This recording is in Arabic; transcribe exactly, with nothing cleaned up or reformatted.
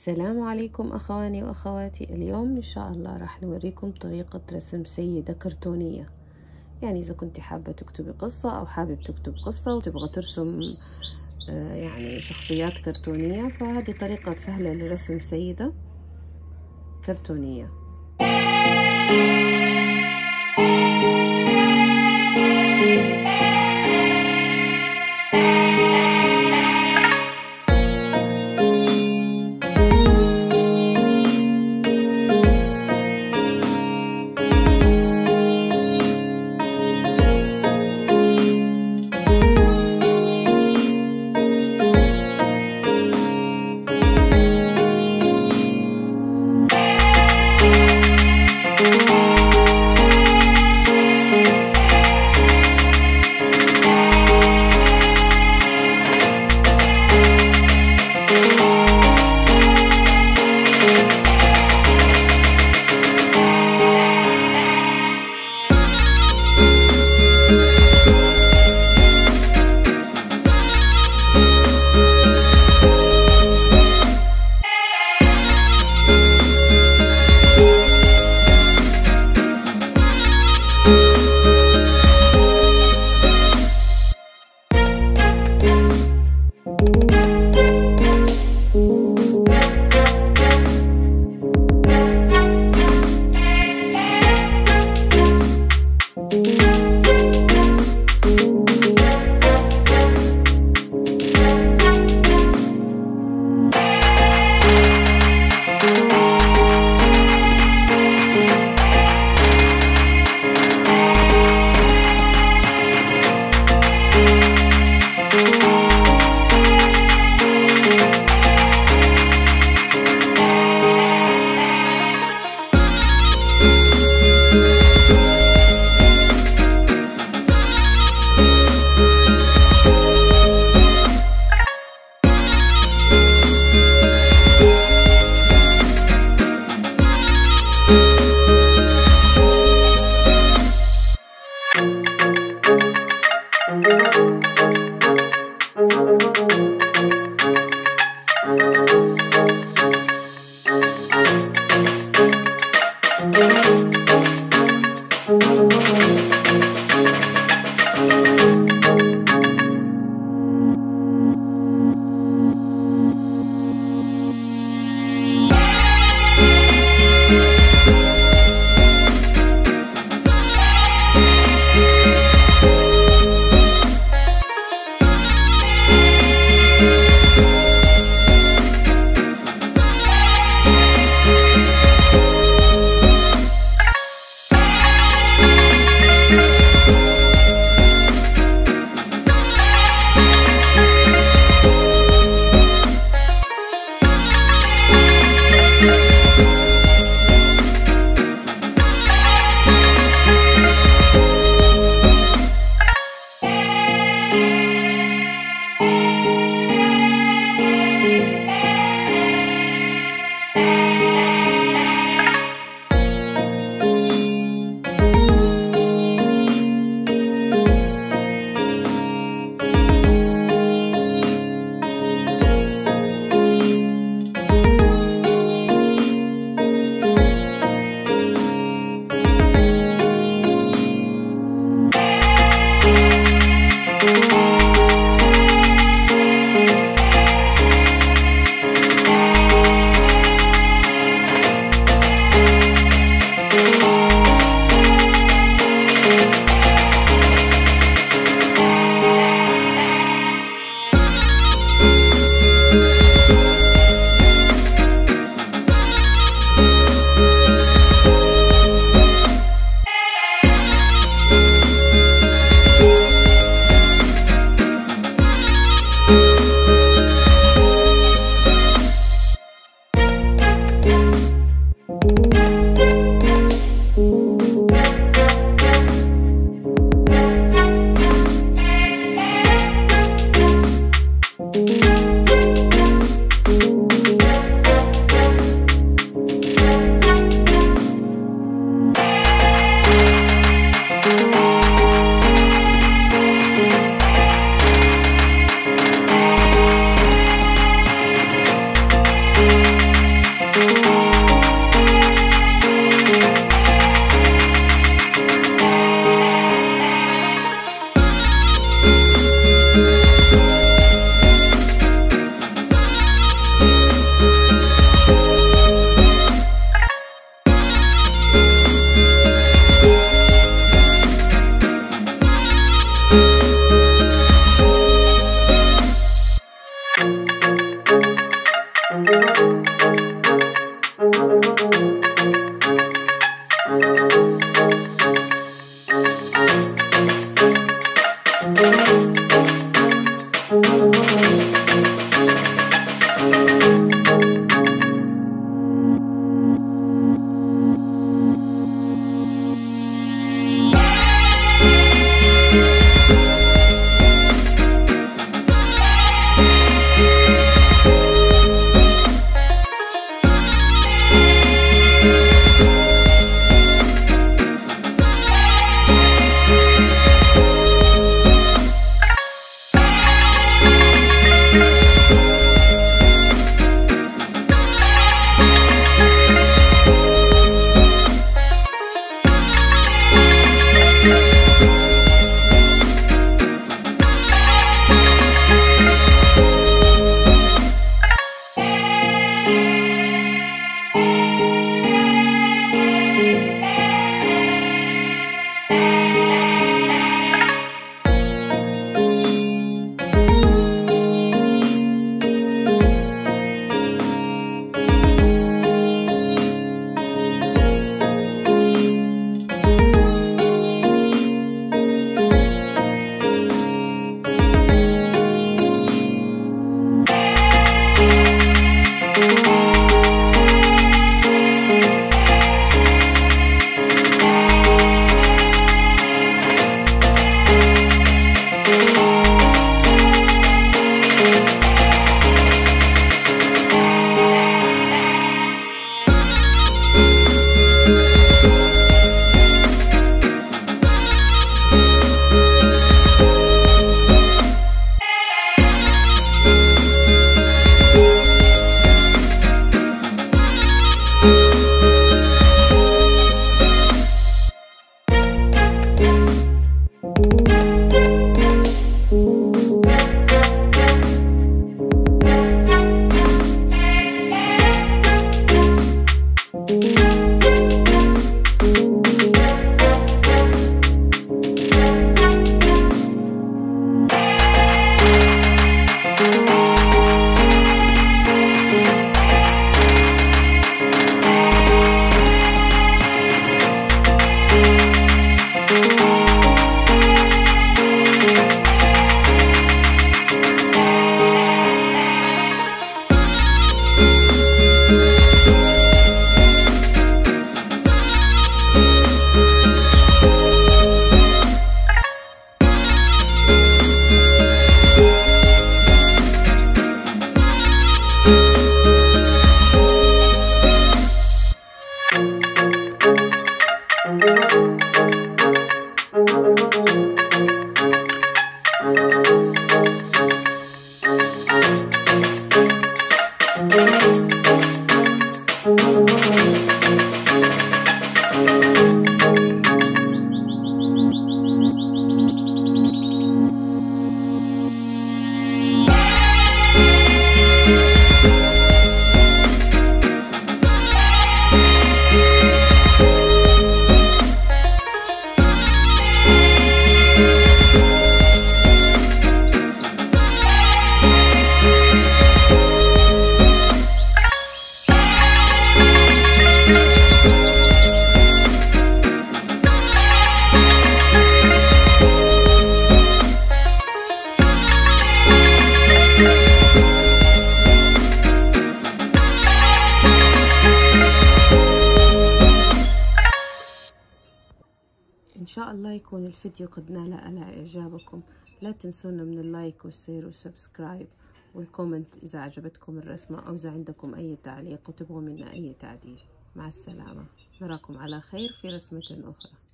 السلام عليكم أخواني وأخواتي. اليوم إن شاء الله راح نوريكم طريقة رسم سيدة كرتونية. يعني إذا كنت حابة تكتبي قصة أو حابب تكتب قصة وتبغى ترسم يعني شخصيات كرتونية، فهذه طريقة سهلة لرسم سيدة كرتونية. Thank you. إن شاء الله يكون الفيديو قد نال على إعجابكم. لا تنسونا من اللايك والشير والسبسكرايب والكومنت إذا عجبتكم الرسمة أو إذا عندكم أي تعليق وتبغوا منا أي تعديل. مع السلامة، نراكم على خير في رسمة أخرى.